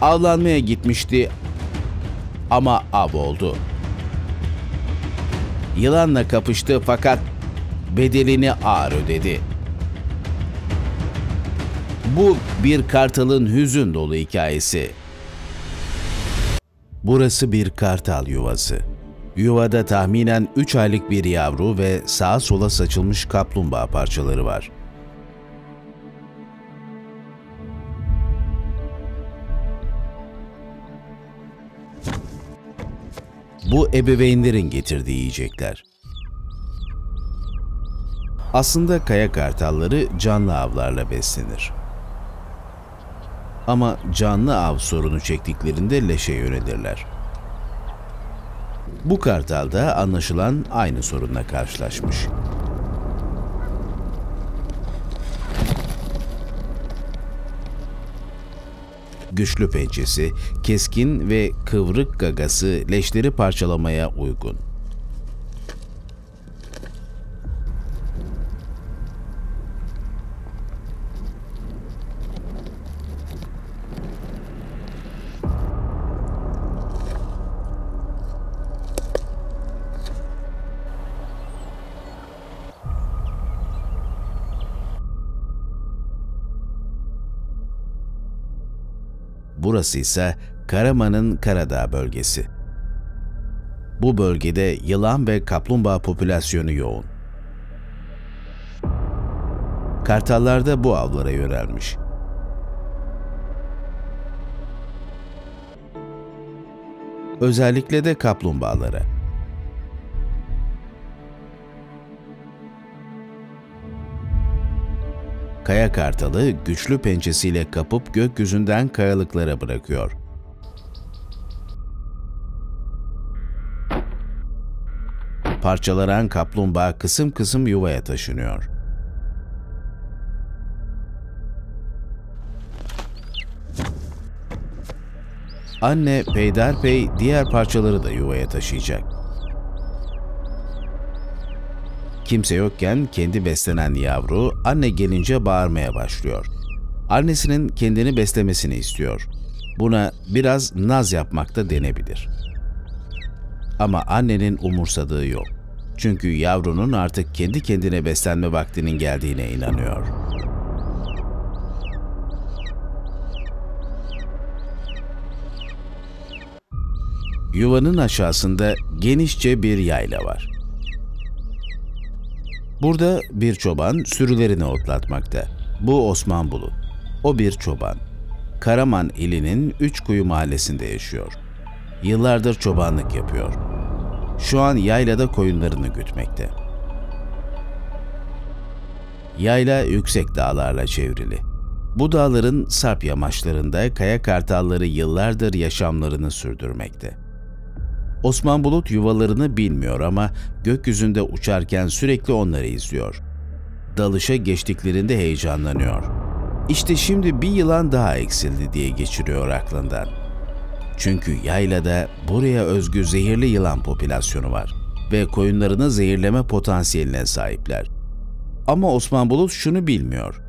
avlanmaya gitmişti ama av oldu. Yılanla kapıştı fakat bedelini ağır ödedi. Bu bir kartalın hüzün dolu hikayesi. Burası bir kartal yuvası. Yuvada tahminen 3 aylık bir yavru ve sağa sola saçılmış kaplumbağa parçaları var. Bu ebeveynlerin getirdiği yiyecekler. Aslında kaya kartalları canlı avlarla beslenir. Ama canlı av sorunu çektiklerinde leşe yönelirler. Bu kartal da anlaşılan aynı sorunla karşılaşmış. Güçlü pençesi, keskin ve kıvrık gagası leşleri parçalamaya uygun. Burası ise Karaman'ın Karadağ bölgesi. Bu bölgede yılan ve kaplumbağa popülasyonu yoğun. Kartallar da bu avlara yönelmiş. Özellikle de kaplumbağalara. Kaya kartalı güçlü pençesiyle kapıp gökyüzünden kayalıklara bırakıyor. Parçalanan kaplumbağa kısım kısım yuvaya taşınıyor. Anne peyderpey diğer parçaları da yuvaya taşıyacak. Kimse yokken kendi beslenen yavru anne gelince bağırmaya başlıyor. Annesinin kendini beslemesini istiyor. Buna biraz naz yapmak da denebilir. Ama annenin umursadığı yok. Çünkü yavrunun artık kendi kendine beslenme vaktinin geldiğine inanıyor. Yuvanın aşağısında genişçe bir yayla var. Burada bir çoban sürülerini otlatmakta. Bu Osman Bulut. O bir çoban. Karaman ilinin Üçkuyu mahallesinde yaşıyor. Yıllardır çobanlık yapıyor. Şu an yaylada koyunlarını gütmekte. Yayla yüksek dağlarla çevrili. Bu dağların sarp yamaçlarında kaya kartalları yıllardır yaşamlarını sürdürmekte. Osman Bulut yuvalarını bilmiyor ama gökyüzünde uçarken sürekli onları izliyor. Dalışa geçtiklerinde heyecanlanıyor. İşte şimdi bir yılan daha eksildi diye geçiriyor aklından. Çünkü yaylada buraya özgü zehirli yılan popülasyonu var ve koyunlarını zehirleme potansiyeline sahipler. Ama Osman Bulut şunu bilmiyor.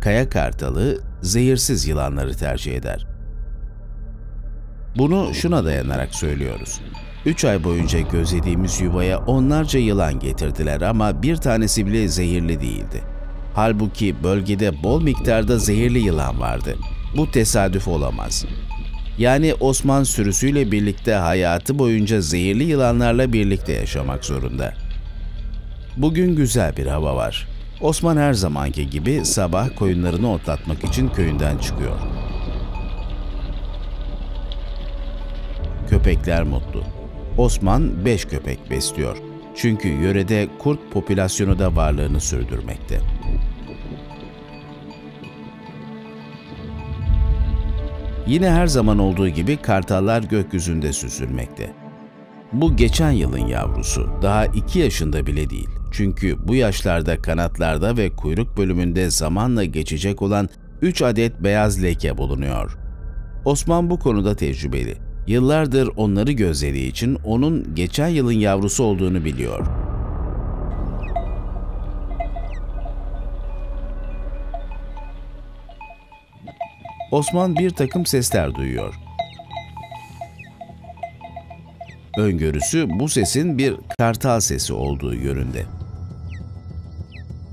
Kaya kartalı zehirsiz yılanları tercih eder. Bunu şuna dayanarak söylüyoruz. 3 ay boyunca gözlediğimiz yuvaya onlarca yılan getirdiler ama bir tanesi bile zehirli değildi. Halbuki bölgede bol miktarda zehirli yılan vardı. Bu tesadüf olamaz. Yani Osman sürüsüyle birlikte hayatı boyunca zehirli yılanlarla birlikte yaşamak zorunda. Bugün güzel bir hava var. Osman her zamanki gibi sabah koyunlarını otlatmak için köyünden çıkıyor. Köpekler mutlu. Osman 5 köpek besliyor. Çünkü yörede kurt popülasyonu da varlığını sürdürmekte. Yine her zaman olduğu gibi kartallar gökyüzünde süzülmekte. Bu geçen yılın yavrusu. Daha 2 yaşında bile değil. Çünkü bu yaşlarda kanatlarda ve kuyruk bölümünde zamanla geçecek olan 3 adet beyaz leke bulunuyor. Osman bu konuda tecrübeli. Yıllardır onları gözlediği için onun geçen yılın yavrusu olduğunu biliyor. Osman bir takım sesler duyuyor. Öngörüsü bu sesin bir kartal sesi olduğu yönünde.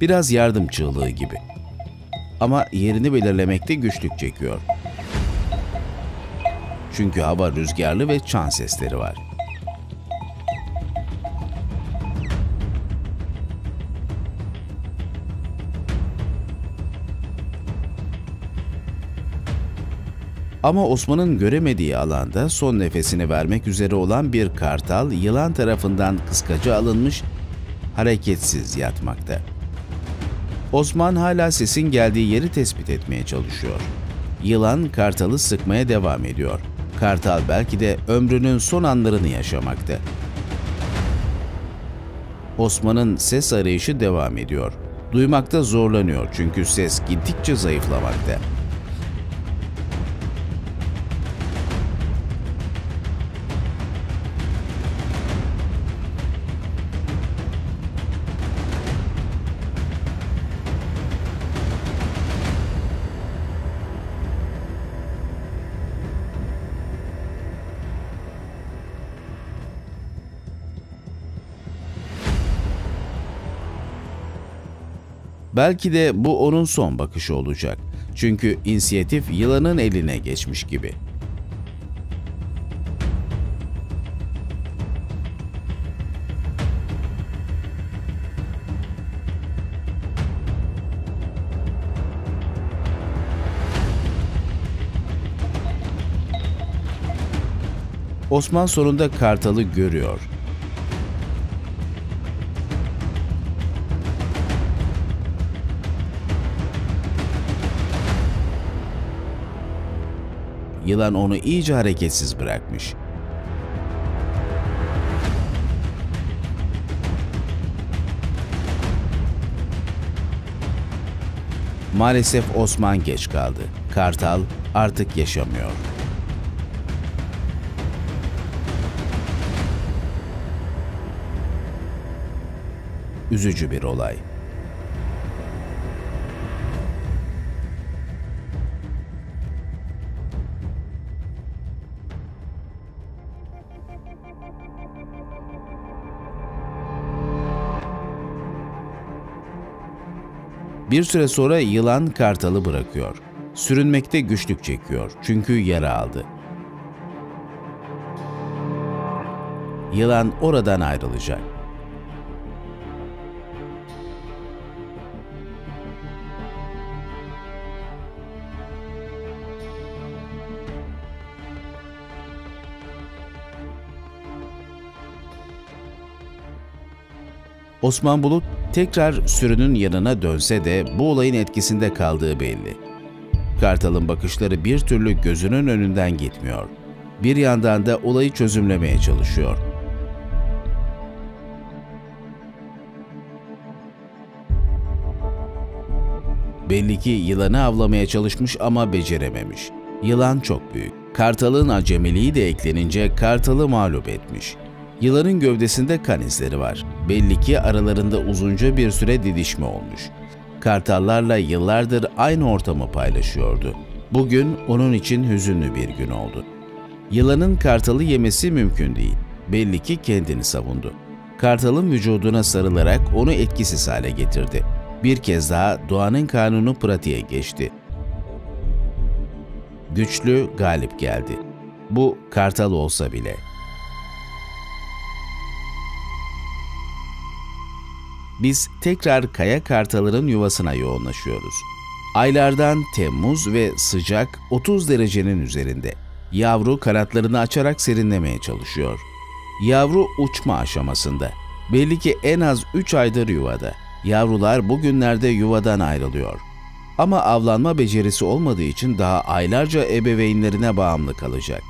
Biraz yardım çığlığı gibi. Ama yerini belirlemekte güçlük çekiyor. Çünkü hava rüzgarlı ve çan sesleri var. Ama Osman'ın göremediği alanda son nefesini vermek üzere olan bir kartal, yılan tarafından kıskaca alınmış, hareketsiz yatmakta. Osman hala sesin geldiği yeri tespit etmeye çalışıyor. Yılan kartalı sıkmaya devam ediyor. Kartal belki de ömrünün son anlarını yaşamakta. Osman'ın ses arayışı devam ediyor. Duymakta zorlanıyor çünkü ses gittikçe zayıflamakta. Belki de bu onun son bakışı olacak. Çünkü inisiyatif yılanın eline geçmiş gibi. Osman sonunda kartalı görüyor. Yılan onu iyice hareketsiz bırakmış. Maalesef Osman geç kaldı. Kartal artık yaşamıyor. Üzücü bir olay. Bir süre sonra yılan kartalı bırakıyor. Sürünmekte güçlük çekiyor çünkü yara aldı. Yılan oradan ayrılacak. Osman Bulut tekrar sürünün yanına dönse de bu olayın etkisinde kaldığı belli. Kartal'ın bakışları bir türlü gözünün önünden gitmiyor. Bir yandan da olayı çözümlemeye çalışıyor. Belli ki yılanı avlamaya çalışmış ama becerememiş. Yılan çok büyük. Kartal'ın acemiliği de eklenince kartalı mağlup etmiş. Yılanın gövdesinde kan izleri var. Belli ki aralarında uzunca bir süre didişme olmuş. Kartallarla yıllardır aynı ortamı paylaşıyordu. Bugün onun için hüzünlü bir gün oldu. Yılanın kartalı yemesi mümkün değil. Belli ki kendini savundu. Kartalın vücuduna sarılarak onu etkisiz hale getirdi. Bir kez daha doğanın kanunu pratiğe geçti. Güçlü galip geldi. Bu kartal olsa bile. Biz tekrar kaya kartaların yuvasına yoğunlaşıyoruz. Aylardan Temmuz ve sıcak 30 derecenin üzerinde. Yavru kanatlarını açarak serinlemeye çalışıyor. Yavru uçma aşamasında. Belli ki en az 3 aydır yuvada. Yavrular bugünlerde yuvadan ayrılıyor. Ama avlanma becerisi olmadığı için daha aylarca ebeveynlerine bağımlı kalacak.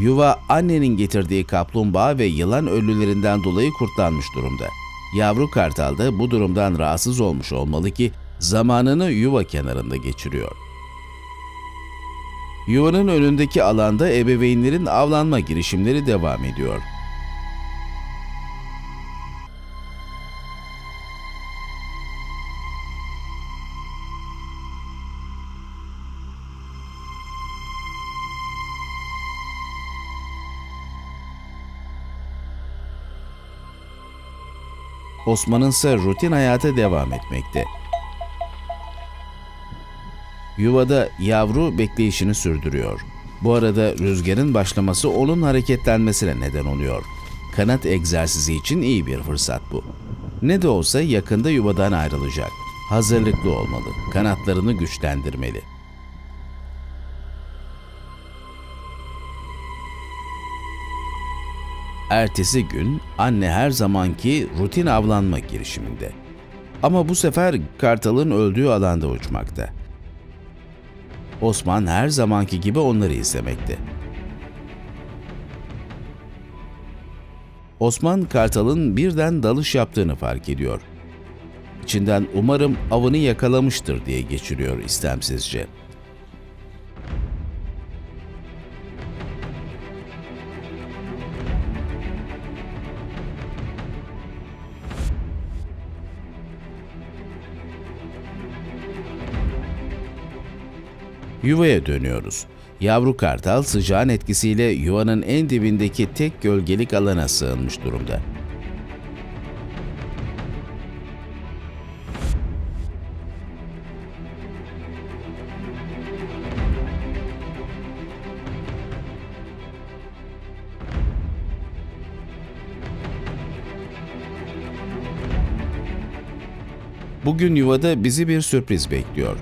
Yuva annenin getirdiği kaplumbağa ve yılan ölülerinden dolayı kurtlanmış durumda. Yavru kartal da bu durumdan rahatsız olmuş olmalı ki zamanını yuva kenarında geçiriyor. Yuvanın önündeki alanda ebeveynlerin avlanma girişimleri devam ediyor. Osman'ınsa rutin hayata devam etmekte. Yuvada yavru bekleyişini sürdürüyor. Bu arada rüzgarın başlaması onun hareketlenmesine neden oluyor. Kanat egzersizi için iyi bir fırsat bu. Ne de olsa yakında yuvadan ayrılacak. Hazırlıklı olmalı, kanatlarını güçlendirmeli. Ertesi gün anne her zamanki rutin avlanma girişiminde. Ama bu sefer kartalın öldüğü alanda uçmakta. Osman her zamanki gibi onları izlemekte. Osman kartalın birden dalış yaptığını fark ediyor. İçinden umarım avını yakalamıştır diye geçiriyor istemsizce. Yuvaya dönüyoruz. Yavru kartal sıcağın etkisiyle yuvanın en dibindeki tek gölgelik alana sığınmış durumda. Bugün yuvada bizi bir sürpriz bekliyor.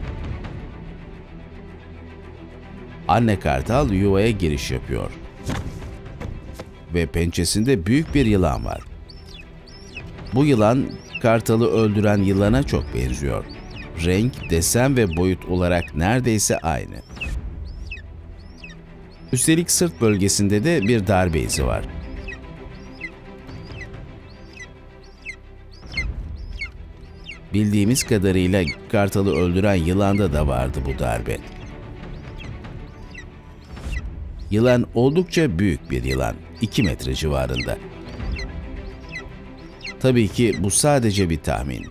Anne kartal yuvaya giriş yapıyor. Ve pençesinde büyük bir yılan var. Bu yılan kartalı öldüren yılana çok benziyor. Renk, desen ve boyut olarak neredeyse aynı. Üstelik sırt bölgesinde de bir darbe izi var. Bildiğimiz kadarıyla kartalı öldüren yılanda da vardı bu darbe. Yılan oldukça büyük bir yılan, 2 metre civarında. Tabii ki bu sadece bir tahmin.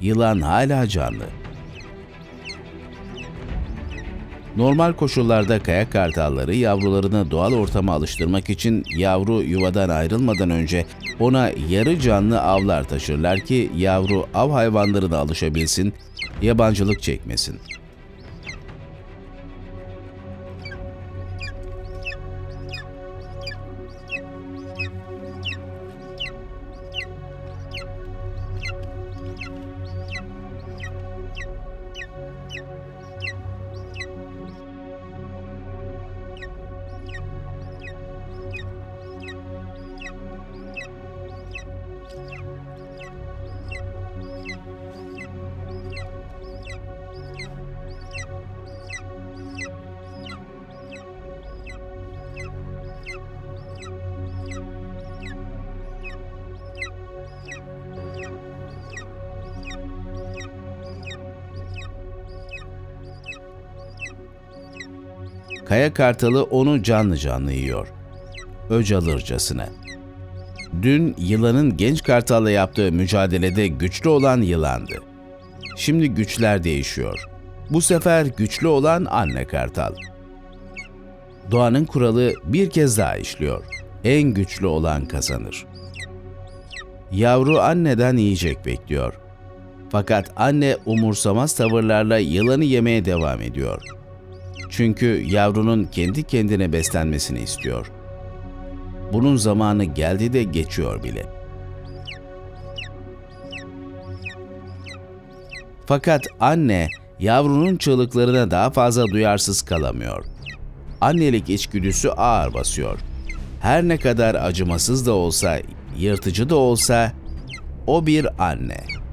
Yılan hala canlı. Normal koşullarda kaya kartalları yavrularını doğal ortama alıştırmak için yavru yuvadan ayrılmadan önce ona yarı canlı avlar taşırlar ki yavru av hayvanlarına alışabilsin, yabancılık çekmesin. Kaya kartalı onu canlı canlı yiyor. Öc alırcasına. Dün yılanın genç kartalla yaptığı mücadelede güçlü olan yılandı. Şimdi güçler değişiyor. Bu sefer güçlü olan anne kartal. Doğanın kuralı bir kez daha işliyor. En güçlü olan kazanır. Yavru anneden yiyecek bekliyor. Fakat anne umursamaz tavırlarla yılanı yemeye devam ediyor. Çünkü yavrunun kendi kendine beslenmesini istiyor. Bunun zamanı geldi de geçiyor bile. Fakat anne yavrunun çığlıklarına daha fazla duyarsız kalamıyor. Annelik içgüdüsü ağır basıyor. Her ne kadar acımasız da olsa, yırtıcı da olsa o bir anne.